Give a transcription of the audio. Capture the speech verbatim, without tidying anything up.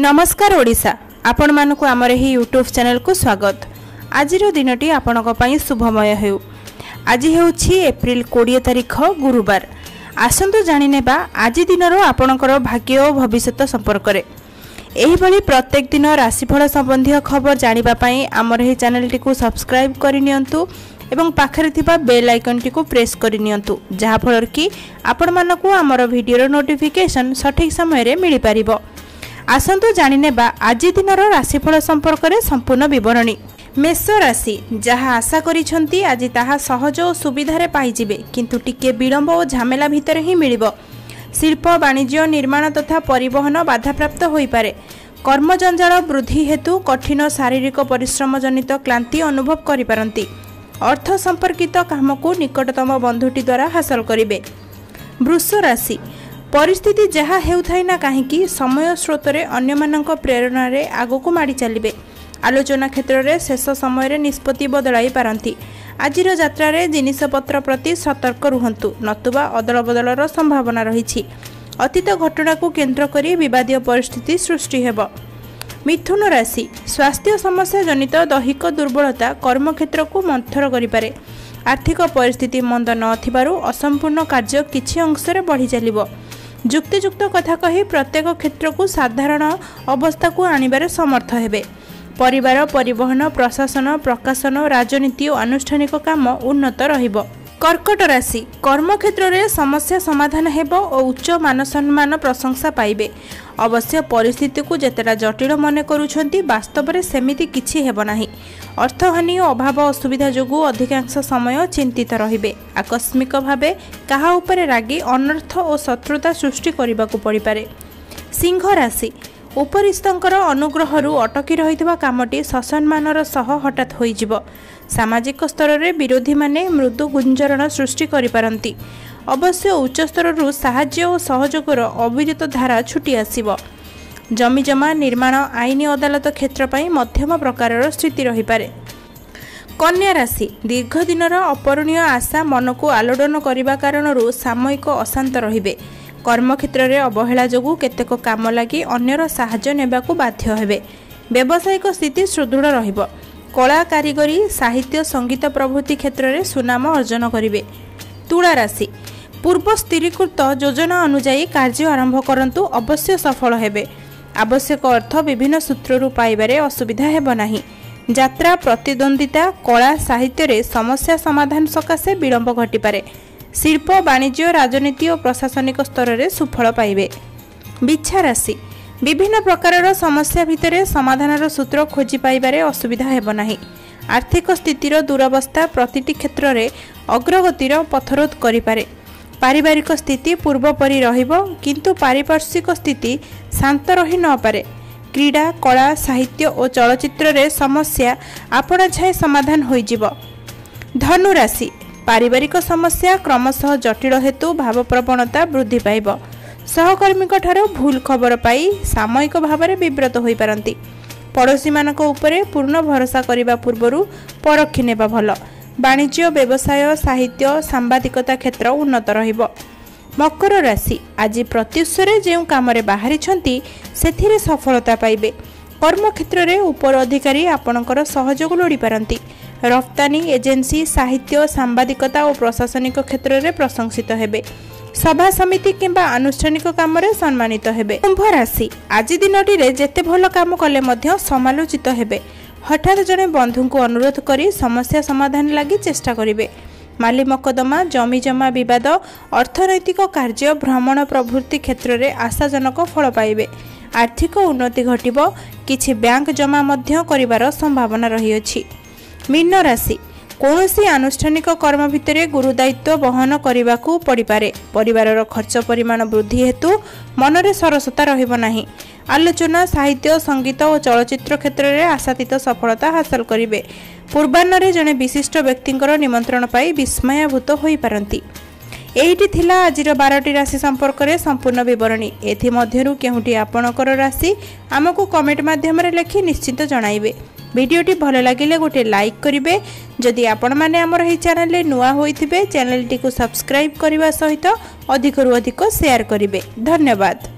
नमस्कार ओडिशा, आपण मानकु आमर ही यूट्यूब चैनल को स्वागत। आज दिन टी आपणक पई शुभमय हेउ। आज हेउछि एप्रिल बीस तारिख गुरुवार। आसंतु जानि नेबा आज दिनर आपणकर भाग्य और भविष्यत संपर्क रे। एही भली प्रत्येक दिन राशिफल संबंधी खबर जानिबा पई आमर ही चैनल टी को सब्सक्राइब करि नियंतु एवं पाखरे थिबा बेल आइकन टी को प्रेस करि नियंतु, जहा फलर कि आपण मानकु आमर वीडियो रो नोटिफिकेशन सठिक समय रे मिलि पारिबो। आसंतु जानि नेबा आज दिनर राशिफल संपर्क रे संपूर्ण विवरणी। मेष राशि, जहा आशा करिछंती आजि ताहा सहज और सुविधारे पाई जिबे, किंतु टिके विलंब और झमेला भितर ही मिलिबो। शिल्प वाणिज्य निर्माण तथा परिवहन बाधाप्राप्त होई पारे। कर्म जंजाल वृद्धि हेतु कठिन शारीरिक परिश्रम जनित क्लांति अनुभव करि पारंती। अर्थ संपर्कित काम को निकटतम बंधुटी द्वारा हासिल करिबे। वृष राशि, परिस्थिति जहा हेउथाय ना काहेकि समय स्रोत रे अन्य माननक प्रेरणा रे आगो को माडी चलिबे। आलोचना क्षेत्र रे शेष समय रे निष्पत्ति बदलाई पारंती। आजिर यात्रा रे जिनिस पत्र प्रति सतर्क रहंतु, नतुबा अदल बदल रो संभावना रहिछि। अतीत घटना को केंद्र करी विवादीय परिस्थिति सृष्टि हेबो। मिथुन राशि, स्वास्थ्य समस्या जनित दैहिक दुर्बलता कर्म क्षेत्र को मंथर करि पारे। आर्थिक परिस्थिति मंद न थिबारु असंपूर्ण कार्य किछि अंश रे बढ़ि चलिबो। युक्तियुक्त कथा कही प्रत्येक क्षेत्र को साधारण अवस्था को आनिबार समर्थ हेबे। परिवार, परिवहन, प्रशासन, प्रकाशन, राजनीति और आनुष्ठानिक काम उन्नत रहिबो। कर्कट राशि, कर्म क्षेत्र में समस्या समाधान हेबो और उच्च मान सम्मान प्रशंसा पाइबे। अवश्य परिस्थिति को जेतेटा जटिल मन करूछंती वास्तव में सेमिति किछि हेबो नाही। अर्थहानि और अभाव असुविधा जोगु अधिकांश समय चिंतित रहिबे। आकस्मिक भावे काहा उपरे रागी अनर्थ और शत्रुता सृष्टि करिबाकु पड़ि पारे। सिंह राशि, उपरिस्थंकर अनुग्रहरू अटकी रहितबा कामटी ससम्मानर सह हठात होइजिबो। सामाजिक स्तर में विरोधी माने मृदु गुंजरण सृष्टि करि पारंती। अवश्य उच्च स्तर साहाय्य और सहयोगर अविरत धारा छुटी आसिबो। जमिजमा निर्माण, आईन अदालत क्षेत्र पर मध्यम प्रकार स्थिति रही पारे। कन्या राशि, दीर्घ दिनर अपरणीय आशा मन को आलोडन करने कारण सामयिक अशांत रहिबे। कर्म क्षेत्र में अवहेला जोगु केतेक काम लागि अन्यर साहाय्य नेबाकु बाध्य हेबे। व्यावसायिक स्थिति सुदृढ़ रहिबो। कला, कारीगरी, साहित्य, संगीत प्रभृति क्षेत्र में सुनाम अर्जन करिबे। तुला राशि, पूर्व स्थिरीकृत योजना अनुसार कार्य आरंभ करंतु, अवश्य सफल हेबे। आवश्यक अर्थ विभिन्न सूत्ररू पाइबारे असुविधा हेबो नाही। यात्रा, प्रतिद्वंदिता, कला, साहित्य रे समस्या समाधान सकाशे विलंब घटी पारे। शिल्प, वाणिज्य, राजनीति और प्रशासनिक स्तर में सुफल पाइबे। बिच्छा राशि, विभिन्न प्रकार समस्या भितर समाधानर सूत्र खोजी पाइबारे असुविधा हेबो नाही। आर्थिक स्थितिर दुरावस्था प्रतिटी क्षेत्र में अग्रगतिर पथरोध करिपारे। पारिवारिक स्थिति पूर्वपरि रहिबो, किंतु पारिपार्श्विक स्थिति शांत रही न पारे। क्रीड़ा, कला, साहित्य और चलचित्र रे समस्या आपणाछाए समाधान होइजिबो। धनु राशि, पारिवारिक समस्या क्रमशः जटिल हेतु भावप्रवणता वृद्धि पाइब। सहकर्मीक ठारो भूल खबर पाई सामयिक भावरे विव्रत होई पारंती। पड़ोशी मानक उपरे पूर्ण भरोसा करिबा पूर्वरु परखि नेबा भल। वाणिज्य, व्यवसाय, साहित्य, सांबादिकता क्षेत्र उन्नत रहिब। मकर राशि, आज प्रत्युषरे जेउ कामरे बाहरिछंती सेथिरे सफलता पाइबे। कर्म क्षेत्र रे उपर अधिकारी आपणकर सहयोग लोडी पारंती। रफ्तानी, एजेन्सी, साहित्य, सांबादिकता और प्रशासनिक क्षेत्र में प्रशंसित हेबे। सभा समिति किंबा आनुष्ठानिक काम रे सम्मानित हेबे। कुंभ राशि, आज दिनटी रे जेते भलो काम कले मध्य समालोचित हेबे। हठात जने बंधु को अनुरोध करी समस्या समाधान लागि चेष्टा करिबे। माली मकदमा, जमिजमा विवाद, अर्थनैतिक कार्य, भ्रमण प्रभृति क्षेत्र में आशाजनक फल पाइबे। आर्थिक उन्नति घटिबो। किछि बैंक जमा मध्य करिबार संभावना रही अछि। मीन राशि, कौनसी आनुष्ठानिक कर्म भितर गुरु दायित्व बहन करने पड़ पारे। परिवार खर्च परिमाण वृद्धि हेतु मनरे सरसता रहिबो नाही। आलोचना, साहित्य, संगीत और चलचित्र क्षेत्र में आशातीत सफलता हासिल करिबे। पूर्वान्नरे जने विशिष्ट व्यक्तिंकर निमंत्रण पाई विस्मयाभूत होई पारंती। एहिटी थिला आजिर बारटी राशि संपर्क रे संपूर्ण विवरणी। एथिमध्यरु केहुटी आपणकर राशि आमको कमेंट माध्यम रे लिखि निश्चित जणाइबे। वीडियोटी भल लागिले गोटे लाइक करिवे। जदि आपण माने हमर एही चैनल रे नुवा होइथिबे, चैनल टी को सब्सक्राइब करिवा सहित अधिकरु अधिक शेयर करिवे। धन्यवाद।